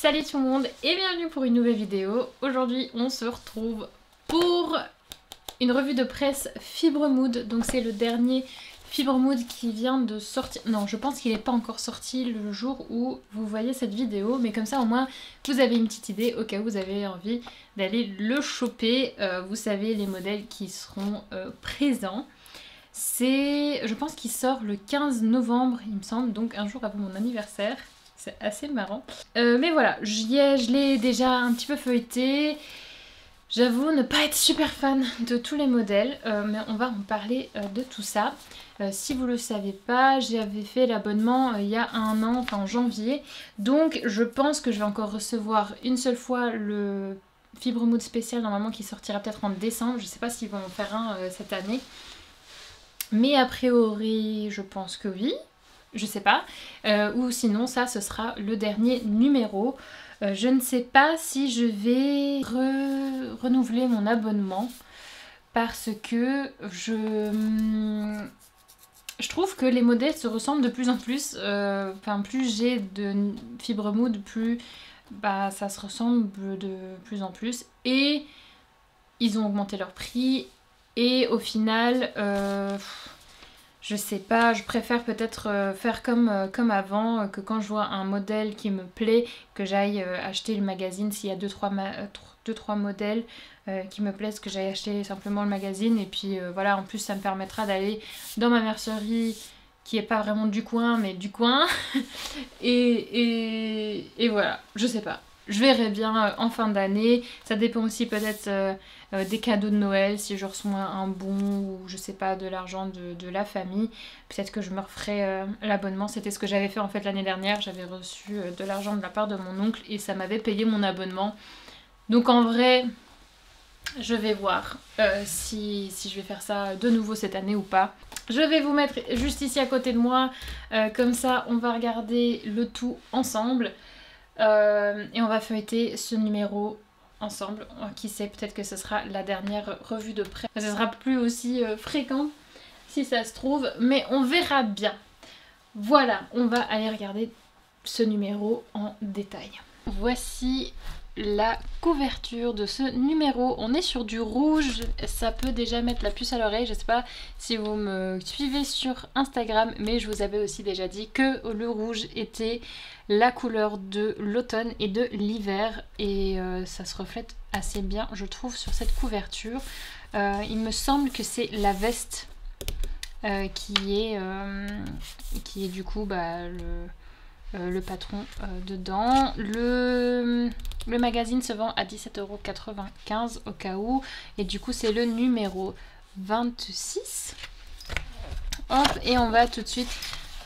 Salut tout le monde et bienvenue pour une nouvelle vidéo. Aujourd'hui on se retrouve pour une revue de presse Fibre Mood. Donc c'est le dernier Fibre Mood qui vient de sortir. Non, je pense qu'il n'est pas encore sorti le jour où vous voyez cette vidéo, mais comme ça au moins vous avez une petite idée au cas où vous avez envie d'aller le choper. Vous savez les modèles qui seront présents. C'est, je pense qu'il sort le 15 novembre il me semble, donc un jour avant mon anniversaire. C'est assez marrant. Mais voilà, je l'ai déjà un petit peu feuilleté. J'avoue ne pas être super fan de tous les modèles, mais on va en parler de tout ça. Si vous ne le savez pas, j'avais fait l'abonnement il y a un an, enfin en janvier. Donc je pense que je vais encore recevoir une seule fois le Fibre Mood spécial, normalement qui sortira peut-être en décembre. Je ne sais pas s'ils vont en faire un cette année. Mais a priori, je pense que oui. Je sais pas, ou sinon ça ce sera le dernier numéro. Je ne sais pas si je vais renouveler mon abonnement parce que je trouve que les modèles se ressemblent de plus en plus. Enfin plus j'ai de Fibre Mood, plus bah, ça se ressemble de plus en plus et ils ont augmenté leur prix et au final... je sais pas, je préfère peut-être faire comme avant, que quand je vois un modèle qui me plaît, que j'aille acheter le magazine. S'il y a 2-3 modèles qui me plaisent, que j'aille acheter simplement le magazine. Et puis voilà, en plus ça me permettra d'aller dans ma mercerie qui est pas vraiment du coin, mais du coin. et voilà, je sais pas. Je verrai bien en fin d'année, ça dépend aussi peut-être des cadeaux de Noël, si je reçois un bon ou je sais pas de l'argent de la famille, peut-être que je me referai l'abonnement. C'était ce que j'avais fait en fait l'année dernière, j'avais reçu de l'argent de la part de mon oncle et ça m'avait payé mon abonnement. Donc en vrai, je vais voir si je vais faire ça de nouveau cette année ou pas. Je vais vous mettre juste ici à côté de moi, comme ça on va regarder le tout ensemble. Et on va feuilleter ce numéro ensemble. Qui sait, peut-être que ce sera la dernière revue de presse. Ce sera plus aussi fréquent si ça se trouve, mais on verra bien. Voilà, on va aller regarder ce numéro en détail. Voici la couverture de ce numéro. On est sur du rouge, ça peut déjà mettre la puce à l'oreille. Je sais pas si vous me suivez sur Instagram, mais je vous avais aussi déjà dit que le rouge était la couleur de l'automne et de l'hiver, et ça se reflète assez bien je trouve sur cette couverture. Il me semble que c'est la veste qui est du coup bah, le patron dedans. Le magazine se vend à 17,95€ au cas où, et du coup c'est le numéro 26. Hop, et on va tout de suite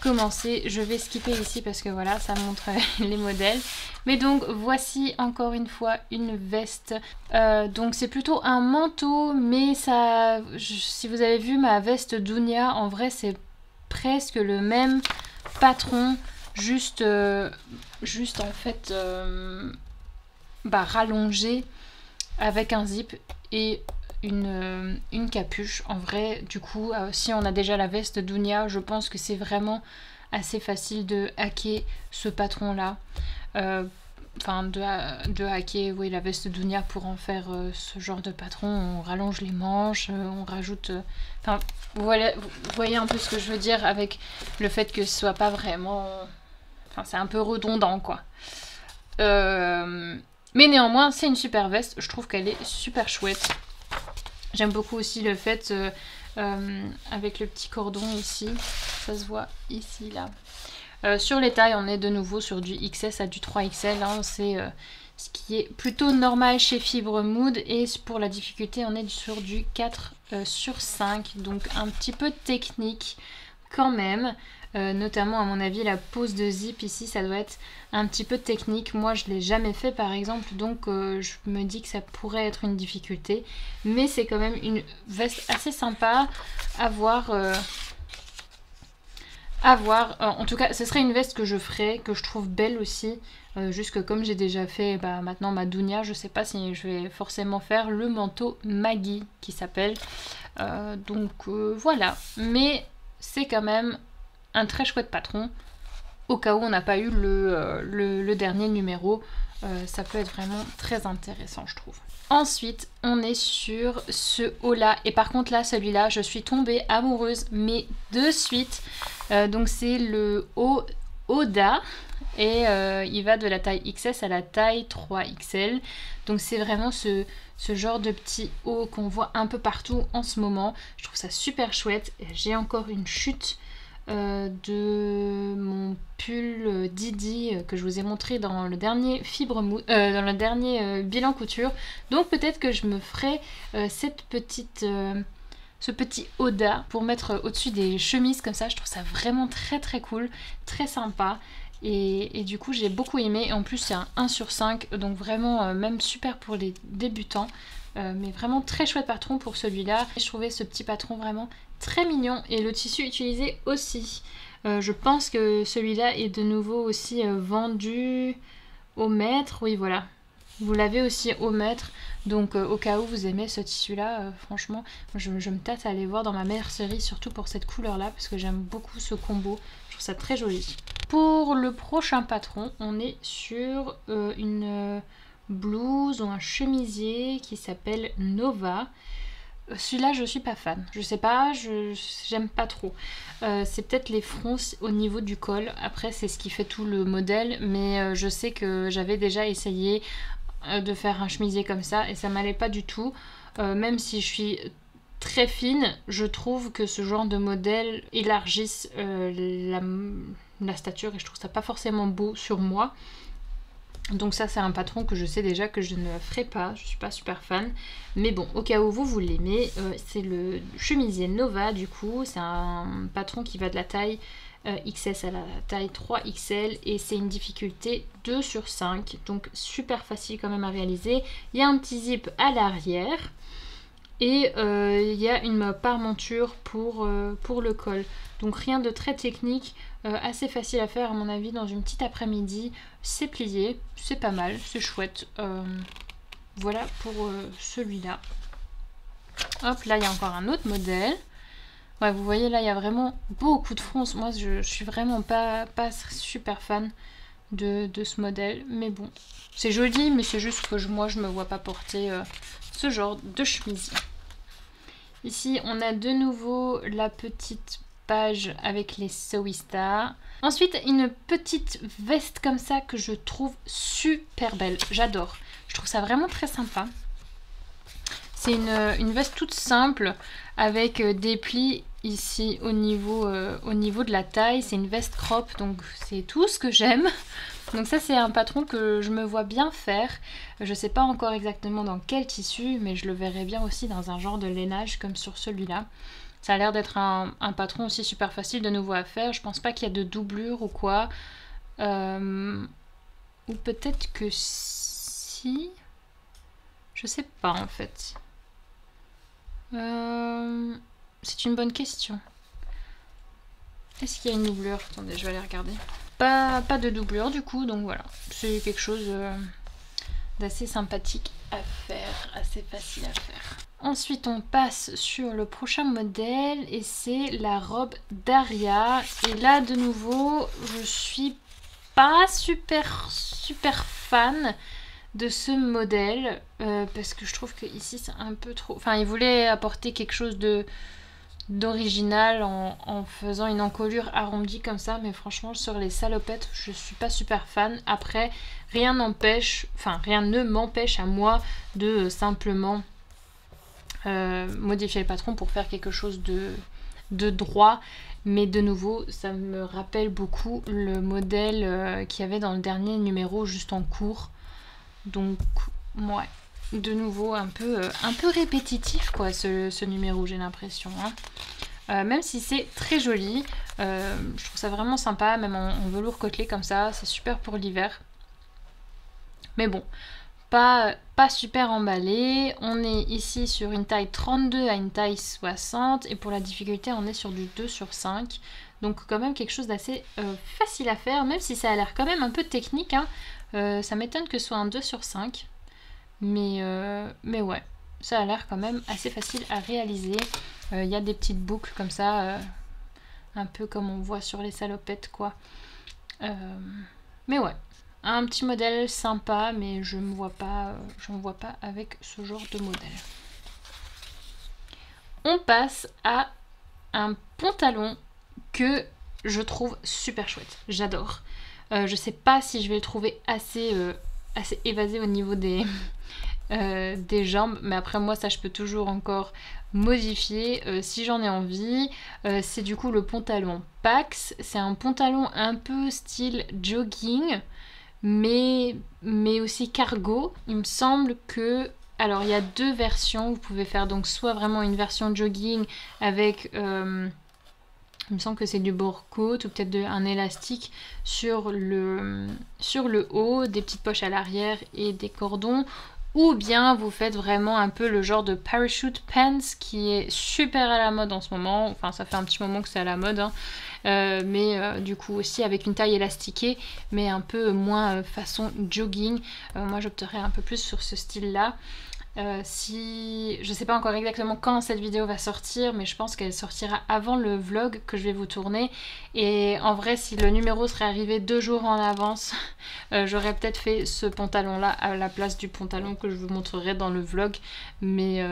commencer. Je vais skipper ici parce que voilà, ça montre les modèles. Mais donc voici encore une fois une veste. Donc c'est plutôt un manteau, mais ça, si vous avez vu ma veste Dounia, en vrai c'est presque le même patron. Juste en fait bah, rallongé avec un zip et une capuche. En vrai du coup si on a déjà la veste Dounia, je pense que c'est vraiment assez facile de hacker ce patron là, enfin de hacker oui, la veste Dounia pour en faire ce genre de patron. On rallonge les manches, on rajoute enfin voilà, vous voyez un peu ce que je veux dire avec le fait que ce soit pas vraiment... Enfin, c'est un peu redondant, quoi. Mais néanmoins, c'est une super veste. Je trouve qu'elle est super chouette. J'aime beaucoup aussi le fait... avec le petit cordon ici. Ça se voit ici, là. Sur les tailles, on est de nouveau sur du XS à du 3XL. Hein, c'est ce qui est plutôt normal chez Fibre Mood. Et pour la difficulté, on est sur du 4/5. Donc, un petit peu technique, quand même. Notamment à mon avis la pose de zip ici, ça doit être un petit peu technique. Moi je l'ai jamais fait par exemple, donc je me dis que ça pourrait être une difficulté, mais c'est quand même une veste assez sympa à voir, en tout cas ce serait une veste que je ferais, que je trouve belle aussi. Juste que comme j'ai déjà fait bah, maintenant ma Dounia, je sais pas si je vais forcément faire le manteau Maggie qui s'appelle, donc voilà, mais c'est quand même un très chouette patron au cas où on n'a pas eu le dernier numéro. Ça peut être vraiment très intéressant, je trouve. Ensuite, on est sur ce haut-là. Et par contre, là, celui-là, je suis tombée amoureuse, mais de suite. Donc, c'est le haut Oda. Et il va de la taille XS à la taille 3XL. Donc, c'est vraiment ce genre de petit haut qu'on voit un peu partout en ce moment. Je trouve ça super chouette. J'ai encore une chute de mon pull Didi que je vous ai montré dans le dernier bilan couture, donc peut-être que je me ferai ce petit Oda pour mettre au-dessus des chemises comme ça. Je trouve ça vraiment très très cool, très sympa, et du coup j'ai beaucoup aimé. En plus c'est un 1/5, donc vraiment même super pour les débutants, mais vraiment très chouette patron pour celui-là. Je trouvais ce petit patron vraiment très mignon, et le tissu utilisé aussi. Je pense que celui-là est de nouveau aussi vendu au mètre. Oui, voilà, vous l'avez aussi au mètre. Donc au cas où vous aimez ce tissu-là, franchement, je me tâte à aller voir dans ma mercerie, surtout pour cette couleur-là, parce que j'aime beaucoup ce combo. Je trouve ça très joli. Pour le prochain patron, on est sur une blouse ou un chemisier qui s'appelle Nova. Celui-là, je suis pas fan. Je sais pas, j'aime pas trop. C'est peut-être les fronces au niveau du col. Après, c'est ce qui fait tout le modèle. Mais je sais que j'avais déjà essayé de faire un chemisier comme ça et ça m'allait pas du tout. Même si je suis très fine, je trouve que ce genre de modèle élargissent la stature, et je trouve ça pas forcément beau sur moi. Donc ça, c'est un patron que je sais déjà que je ne ferai pas, je suis pas super fan. Mais bon, au cas où vous l'aimez, c'est le chemisier Nova du coup. C'est un patron qui va de la taille XS à la taille 3XL, et c'est une difficulté 2/5. Donc super facile quand même à réaliser. Il y a un petit zip à l'arrière, et il y a une parementure pour le col. Donc rien de très technique, assez facile à faire à mon avis dans une petite après-midi. C'est plié, c'est pas mal, c'est chouette. Voilà pour celui-là. Hop, là il y a encore un autre modèle. Ouais, vous voyez là il y a vraiment beaucoup de fronces. Moi je suis vraiment pas super fan de ce modèle. Mais bon, c'est joli, mais c'est juste que moi je me vois pas porter ce genre de chemisier. Ici on a de nouveau la petite page avec les Sewista. Ensuite, une petite veste comme ça que je trouve super belle. J'adore. Je trouve ça vraiment très sympa. C'est une veste toute simple avec des plis ici au niveau de la taille. C'est une veste crop, donc c'est tout ce que j'aime. Donc ça, c'est un patron que je me vois bien faire. Je sais pas encore exactement dans quel tissu, mais je le verrai bien aussi dans un genre de lainage comme sur celui-là. Ça a l'air d'être un patron aussi super facile de nouveau à faire. Je pense pas qu'il y a de doublure ou quoi. Ou peut-être que si... Je sais pas en fait. C'est une bonne question. Est-ce qu'il y a une doublure? Attendez, je vais aller regarder. Pas de doublure du coup, donc voilà. C'est quelque chose d'assez sympathique à faire, assez facile à faire. Ensuite, on passe sur le prochain modèle, et c'est la robe d'Aria. Et là, de nouveau, je suis pas super fan de ce modèle, parce que je trouve que ici c'est un peu trop... Enfin, il voulait apporter quelque chose d'original en faisant une encolure arrondie comme ça, mais franchement sur les salopettes je suis pas super fan. Après, rien n'empêche, enfin rien ne m'empêche à moi de simplement modifier le patron pour faire quelque chose de droit, mais de nouveau ça me rappelle beaucoup le modèle qu'il y avait dans le dernier numéro juste en cours. Donc ouais, de nouveau un peu répétitif quoi, ce numéro, j'ai l'impression, hein. Même si c'est très joli, je trouve ça vraiment sympa, même en velours côtelé comme ça, c'est super pour l'hiver. Mais bon, pas super emballé. On est ici sur une taille 32 à une taille 60, et pour la difficulté on est sur du 2/5. Donc quand même quelque chose d'assez facile à faire, même si ça a l'air quand même un peu technique, hein. Ça m'étonne que ce soit un 2/5. Mais ouais, ça a l'air quand même assez facile à réaliser. Il y a des petites boucles comme ça, un peu comme on voit sur les salopettes quoi. Mais ouais, un petit modèle sympa, mais je me vois pas avec ce genre de modèle. On passe à un pantalon que je trouve super chouette, j'adore. Je sais pas si je vais le trouver assez évasé au niveau des jambes, mais après moi ça je peux toujours encore modifier si j'en ai envie. C'est du coup le pantalon Pax, c'est un pantalon un peu style jogging, mais aussi cargo. Il me semble que... Alors il y a deux versions, vous pouvez faire donc soit vraiment une version jogging avec... il me semble que c'est du bord-côte ou peut-être un élastique sur le haut, des petites poches à l'arrière et des cordons. Ou bien vous faites vraiment un peu le genre de parachute pants qui est super à la mode en ce moment. Enfin ça fait un petit moment que c'est à la mode, hein. Mais du coup aussi avec une taille élastiquée, mais un peu moins façon jogging. Moi j'opterais un peu plus sur ce style là. Si je sais pas encore exactement quand cette vidéo va sortir, mais je pense qu'elle sortira avant le vlog que je vais vous tourner, et en vrai si le numéro serait arrivé 2 jours en avance, j'aurais peut-être fait ce pantalon là à la place du pantalon que je vous montrerai dans le vlog, mais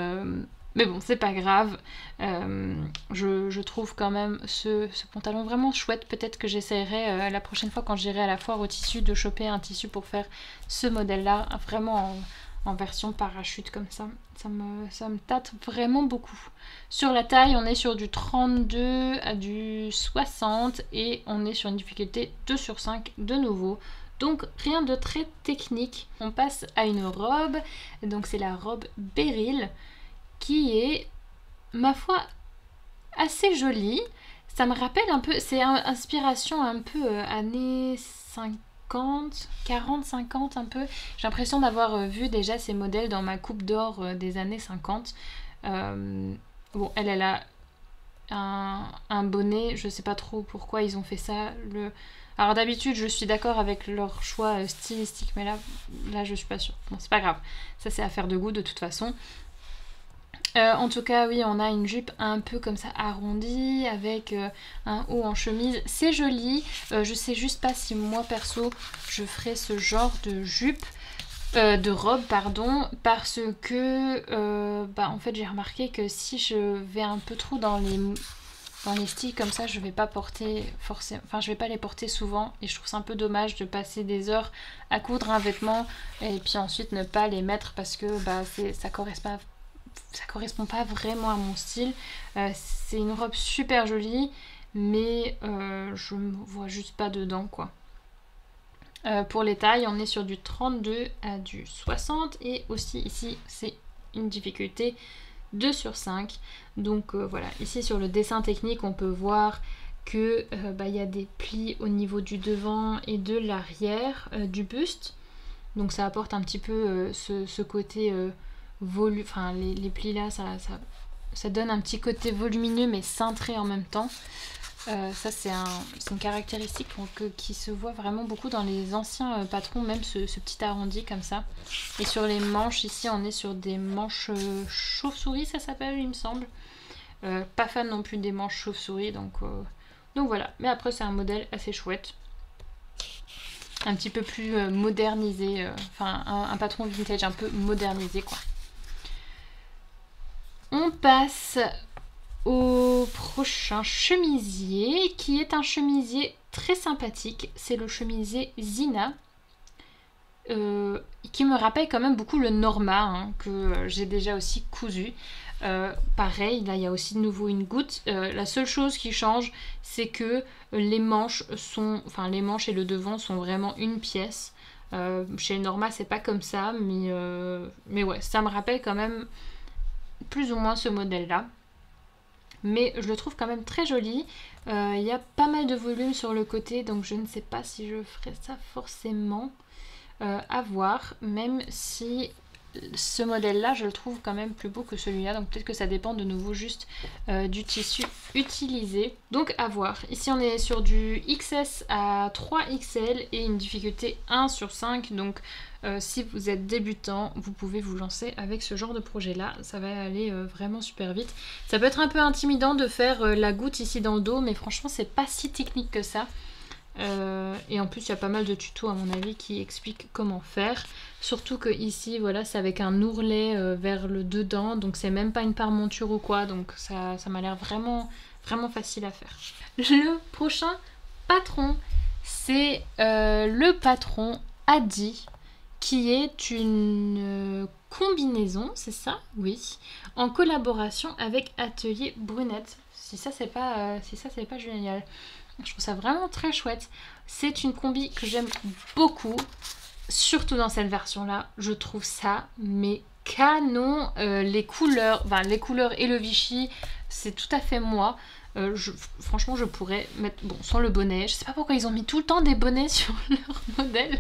bon c'est pas grave. Je trouve quand même ce pantalon vraiment chouette. Peut-être que j'essaierai la prochaine fois quand j'irai à la foire au tissu de choper un tissu pour faire ce modèle là vraiment en version parachute comme ça. Ça me tâte vraiment beaucoup. Sur la taille, on est sur du 32 à du 60 et on est sur une difficulté 2/5 de nouveau. Donc rien de très technique. On passe à une robe. Donc c'est la robe Beryl qui est, ma foi, assez jolie. Ça me rappelle un peu, c'est inspiration un peu années 50. 40-50 un peu. J'ai l'impression d'avoir vu déjà ces modèles dans ma coupe d'or des années 50. Bon, elle a un bonnet, je sais pas trop pourquoi ils ont fait ça. Alors d'habitude je suis d'accord avec leur choix stylistique, mais là je suis pas sûre. Bon c'est pas grave, ça c'est affaire de goût de toute façon. En tout cas oui, on a une jupe un peu comme ça arrondie avec un haut en chemise, c'est joli. Je sais juste pas si moi perso je ferais ce genre de jupe, de robe pardon, parce que en fait j'ai remarqué que si je vais un peu trop dans les styles comme ça, je vais pas porter forcément, enfin je vais pas les porter souvent, et je trouve ça un peu dommage de passer des heures à coudre un vêtement et puis ensuite ne pas les mettre parce que ça correspond pas vraiment à mon style. C'est une robe super jolie, mais je me vois juste pas dedans quoi. Pour les tailles, on est sur du 32 à du 60 et aussi ici c'est une difficulté 2/5. Donc voilà, ici sur le dessin technique on peut voir que y a des plis au niveau du devant et de l'arrière du buste, donc ça apporte un petit peu ce côté enfin les plis là, ça donne un petit côté volumineux mais cintré en même temps. Ça c'est une caractéristique qui se voit vraiment beaucoup dans les anciens patrons, même ce petit arrondi comme ça. Et sur les manches, ici on est sur des manches chauve-souris, ça s'appelle il me semble. Pas fan non plus des manches chauve-souris, donc voilà. Mais après c'est un modèle assez chouette, un petit peu plus modernisé, enfin un patron vintage un peu modernisé quoi. On passe au prochain chemisier qui est un chemisier très sympathique, c'est le chemisier Zina, qui me rappelle quand même beaucoup le Norma, hein, que j'ai déjà aussi cousu. Pareil, là il y a aussi de nouveau une goutte. La seule chose qui change, c'est que les manches et le devant sont vraiment une pièce. Chez Norma c'est pas comme ça, mais ouais, ça me rappelle quand même plus ou moins ce modèle là, mais je le trouve quand même très joli. Il y a pas mal de volume sur le côté, donc je ne sais pas si je ferai ça forcément, à voir, même si ce modèle là je le trouve quand même plus beau que celui là, donc peut-être que ça dépend de nouveau juste du tissu utilisé, donc à voir. Ici on est sur du XS à 3XL et une difficulté 1/5, donc si vous êtes débutant vous pouvez vous lancer avec ce genre de projet là, ça va aller vraiment super vite. Ça peut être un peu intimidant de faire la goutte ici dans le dos, mais franchement c'est pas si technique que ça. Et en plus, il y a pas mal de tutos à mon avis qui expliquent comment faire. Surtout que ici, voilà, c'est avec un ourlet vers le dedans, donc c'est même pas une paremonture ou quoi. Donc ça m'a l'air vraiment, vraiment facile à faire. Le prochain patron, c'est le patron Addy, qui est une combinaison, c'est ça? Oui, en collaboration avec Atelier Brunette. Si ça c'est pas, si ça c'est pas génial. Je trouve ça vraiment très chouette. C'est une combi que j'aime beaucoup, surtout dans cette version-là. Je trouve ça mais canon. Les couleurs, enfin les couleurs et le Vichy, c'est tout à fait moi. Franchement, je pourrais mettre, bon, sans le bonnet, je sais pas pourquoi ils ont mis tout le temps des bonnets sur leur modèle,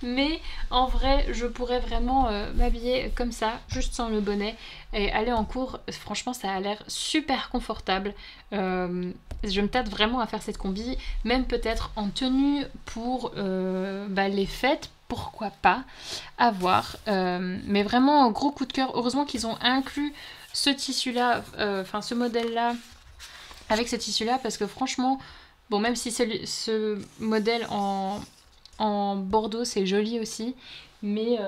mais en vrai je pourrais vraiment m'habiller comme ça, juste sans le bonnet, et aller en cours. Franchement, ça a l'air super confortable. Je me tâte vraiment à faire cette combi, même peut-être en tenue pour les fêtes, pourquoi pas, à voir. Mais vraiment gros coup de cœur. Heureusement qu'ils ont inclus ce tissu là, enfin ce modèle là avec ce tissu-là, parce que franchement, bon, même si ce modèle en bordeaux, c'est joli aussi, mais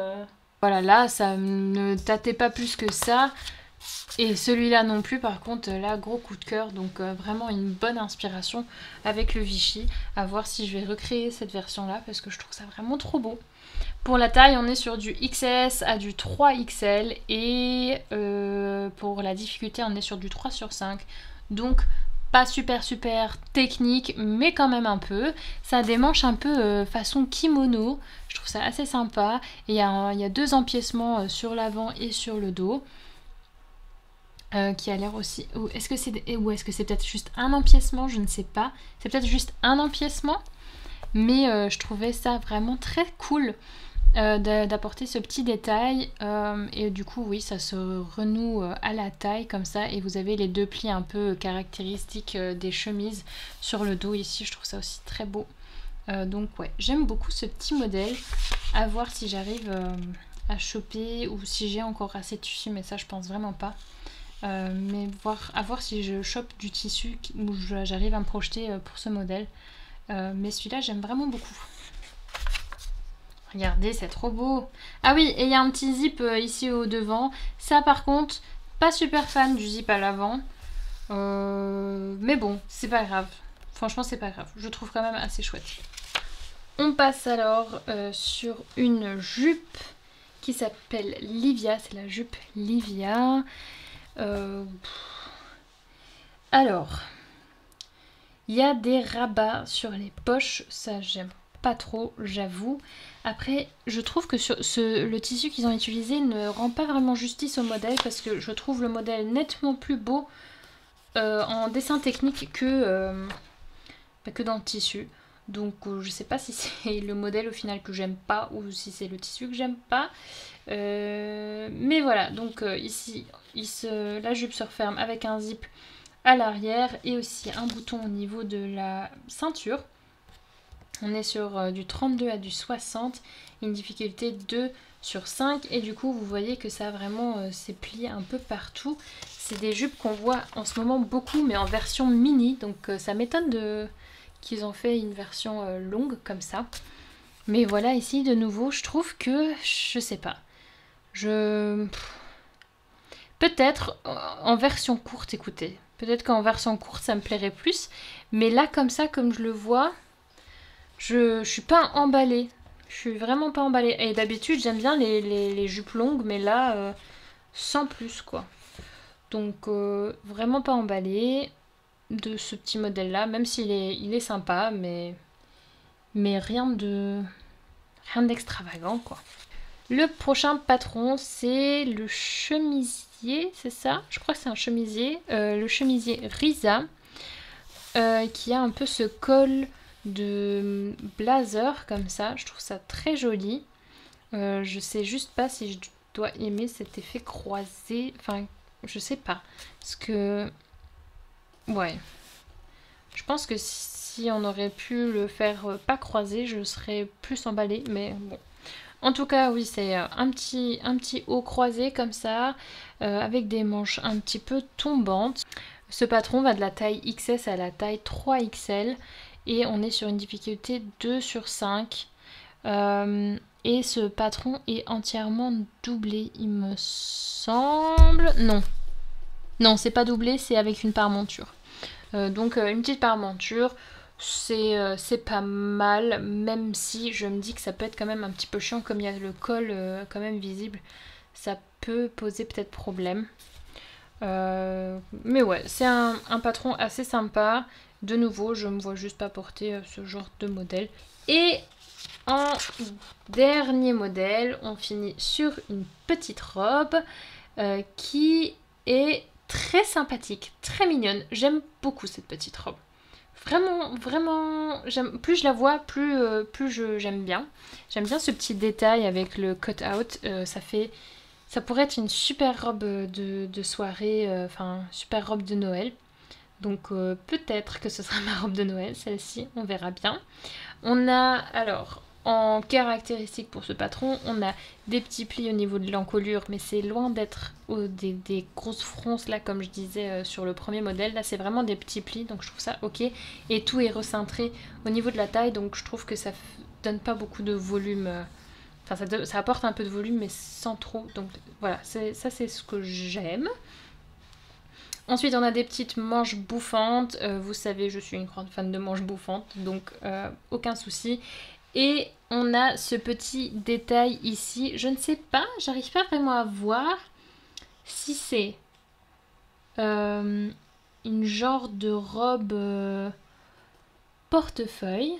voilà, là, ça ne tâtait pas plus que ça, et celui-là non plus, par contre, là, gros coup de cœur, donc vraiment une bonne inspiration avec le Vichy, à voir si je vais recréer cette version-là, parce que je trouve ça vraiment trop beau. Pour la taille, on est sur du XS à du 3XL, et pour la difficulté, on est sur du 3/5, donc pas super super technique, mais quand même un peu. Ça démanche un peu façon kimono, je trouve ça assez sympa. Il y a deux empiècements sur l'avant et sur le dos, qui a l'air aussi... Est-ce que c'est peut-être juste un empiècement, je ne sais pas. C'est peut-être juste un empiècement, mais je trouvais ça vraiment très cool d'apporter ce petit détail, et du coup oui, ça se renoue à la taille comme ça, et vous avez les deux plis un peu caractéristiques des chemises sur le dos ici. Je trouve ça aussi très beau, donc ouais, j'aime beaucoup ce petit modèle. À voir si j'arrive à choper, ou si j'ai encore assez de tissu, mais ça je pense vraiment pas, mais à voir si je chope du tissu où j'arrive à me projeter pour ce modèle, mais celui-là j'aime vraiment beaucoup. Regardez, c'est trop beau. Ah oui, et il y a un petit zip ici au devant. Ça par contre, pas super fan du zip à l'avant. Mais bon, c'est pas grave. Franchement, c'est pas grave. Je trouve quand même assez chouette. On passe alors sur une jupe qui s'appelle Livia. C'est la jupe Livia. Alors, il y a des rabats sur les poches. Ça, j'aime pas trop, j'avoue. Après, je trouve que sur le tissu qu'ils ont utilisé ne rend pas vraiment justice au modèle, parce que je trouve le modèle nettement plus beau en dessin technique que dans le tissu. Donc je sais pas si c'est le modèle au final que j'aime pas, ou si c'est le tissu que j'aime pas, mais voilà. Donc ici la jupe se referme avec un zip à l'arrière et aussi un bouton au niveau de la ceinture. On est sur du 32 à du 60, une difficulté 2/5, et du coup vous voyez que ça a vraiment s'est plié un peu partout. C'est des jupes qu'on voit en ce moment beaucoup, mais en version mini, donc ça m'étonne qu'ils ont fait une version longue comme ça. Mais voilà, ici de nouveau, je trouve que, je sais pas, peut-être en version courte, écoutez, peut-être qu'en version courte ça me plairait plus, mais là comme ça, comme je le vois... Je suis pas emballée, je suis vraiment pas emballée. Et d'habitude j'aime bien les jupes longues, mais là sans plus quoi. Donc vraiment pas emballée de ce petit modèle là, même s'il est sympa, mais rien d'extravagant quoi. Le prochain patron, c'est le chemisier, c'est ça? Je crois que c'est un chemisier, le chemisier Riza, qui a un peu ce col de blazer comme ça. Je trouve ça très joli. Je sais juste pas si je dois aimer cet effet croisé, enfin je sais pas, parce que ouais, je pense que si on aurait pu le faire pas croisé, je serais plus emballée, mais bon. En tout cas oui, c'est un petit haut croisé comme ça, avec des manches un petit peu tombantes. Ce patron va de la taille XS à la taille 3XL, et on est sur une difficulté 2 sur 5. Et ce patron est entièrement doublé, il me semble. Non, non, c'est pas doublé, c'est avec une parementure. Donc une petite parementure, c'est pas mal, même si je me dis que ça peut être quand même un petit peu chiant, comme il y a le col quand même visible, ça peut poser peut-être problème. Mais ouais, c'est un patron assez sympa. De nouveau, je me vois juste pas porter ce genre de modèle. Et en dernier modèle, on finit sur une petite robe qui est très sympathique, très mignonne. J'aime beaucoup cette petite robe. Vraiment, vraiment, plus je la vois, plus j'aime bien. J'aime bien ce petit détail avec le cut-out. Ça pourrait être une super robe de soirée, enfin super robe de Noël. Donc peut-être que ce sera ma robe de Noël, celle-ci, on verra bien. On a, alors, en caractéristique pour ce patron, on a des petits plis au niveau de l'encolure, mais c'est loin d'être des grosses fronces, là, comme je disais sur le premier modèle. Là, c'est vraiment des petits plis, donc je trouve ça ok. Et tout est recintré au niveau de la taille, donc je trouve que ça donne pas beaucoup de volume... Enfin, ça apporte un peu de volume, mais sans trop. Donc voilà, ça c'est ce que j'aime. Ensuite, on a des petites manches bouffantes. Vous savez, je suis une grande fan de manches bouffantes, donc aucun souci. Et on a ce petit détail ici. Je ne sais pas, j'arrive pas vraiment à voir si c'est une genre de robe portefeuille.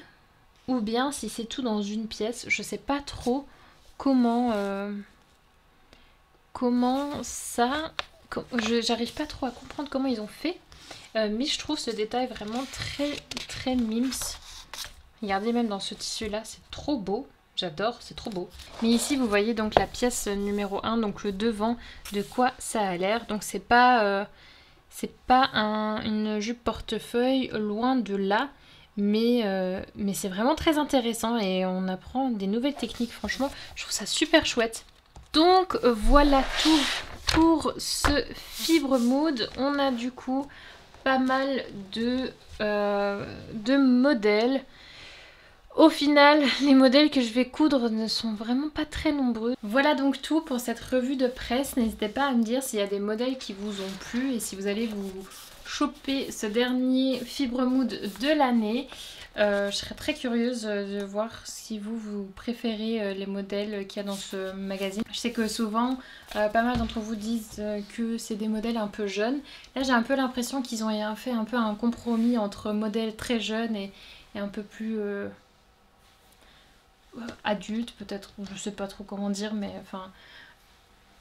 Ou bien si c'est tout dans une pièce, je sais pas trop comment ça... J'arrive pas trop à comprendre comment ils ont fait. Mais je trouve ce détail vraiment très très mimes. Regardez, même dans ce tissu là, c'est trop beau. J'adore, c'est trop beau. Mais ici vous voyez donc la pièce numéro 1, donc le devant, de quoi ça a l'air. Donc c'est pas une jupe portefeuille, loin de là. Mais c'est vraiment très intéressant et on apprend des nouvelles techniques, franchement, je trouve ça super chouette. Donc voilà tout pour ce Fibre Mood. On a du coup pas mal de modèles. Au final, les modèles que je vais coudre ne sont vraiment pas très nombreux. Voilà donc tout pour cette revue de presse. N'hésitez pas à me dire s'il y a des modèles qui vous ont plu et si vous allez vous... choper ce dernier Fibre Mood de l'année. Je serais très curieuse de voir si vous préférez les modèles qu'il y a dans ce magazine. Je sais que souvent pas mal d'entre vous disent que c'est des modèles un peu jeunes. Là j'ai un peu l'impression qu'ils ont fait un peu un compromis entre modèles très jeunes et un peu plus adultes peut-être, je sais pas trop comment dire, mais enfin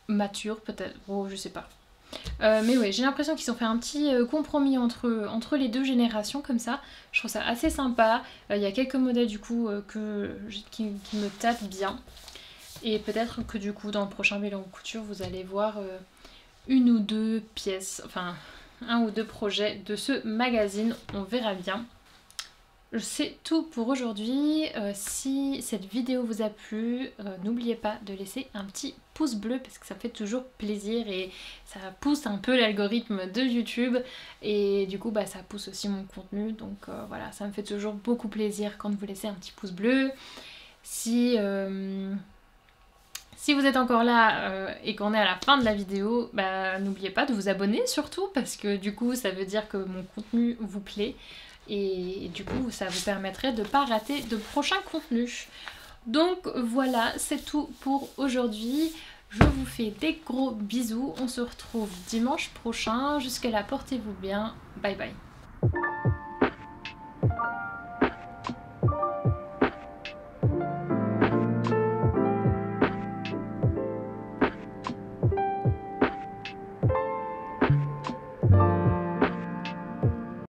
mature peut-être, oh, je sais pas. Mais oui, j'ai l'impression qu'ils ont fait un petit compromis entre les deux générations comme ça. Je trouve ça assez sympa. Il y a quelques modèles du coup qui me tapent bien. Et peut-être que du coup dans le prochain bilan couture vous allez voir une ou deux pièces, enfin un ou deux projets de ce magazine. On verra bien. C'est tout pour aujourd'hui. Si cette vidéo vous a plu, n'oubliez pas de laisser un petit pouce bleu parce que ça fait toujours plaisir et ça pousse un peu l'algorithme de YouTube et du coup bah, ça pousse aussi mon contenu, donc voilà, ça me fait toujours beaucoup plaisir quand vous laissez un petit pouce bleu. Si vous êtes encore là et qu'on est à la fin de la vidéo, bah, n'oubliez pas de vous abonner surtout parce que du coup ça veut dire que mon contenu vous plaît. Et du coup, ça vous permettrait de ne pas rater de prochains contenus. Donc voilà, c'est tout pour aujourd'hui. Je vous fais des gros bisous. On se retrouve dimanche prochain. Jusque là, portez-vous bien. Bye bye.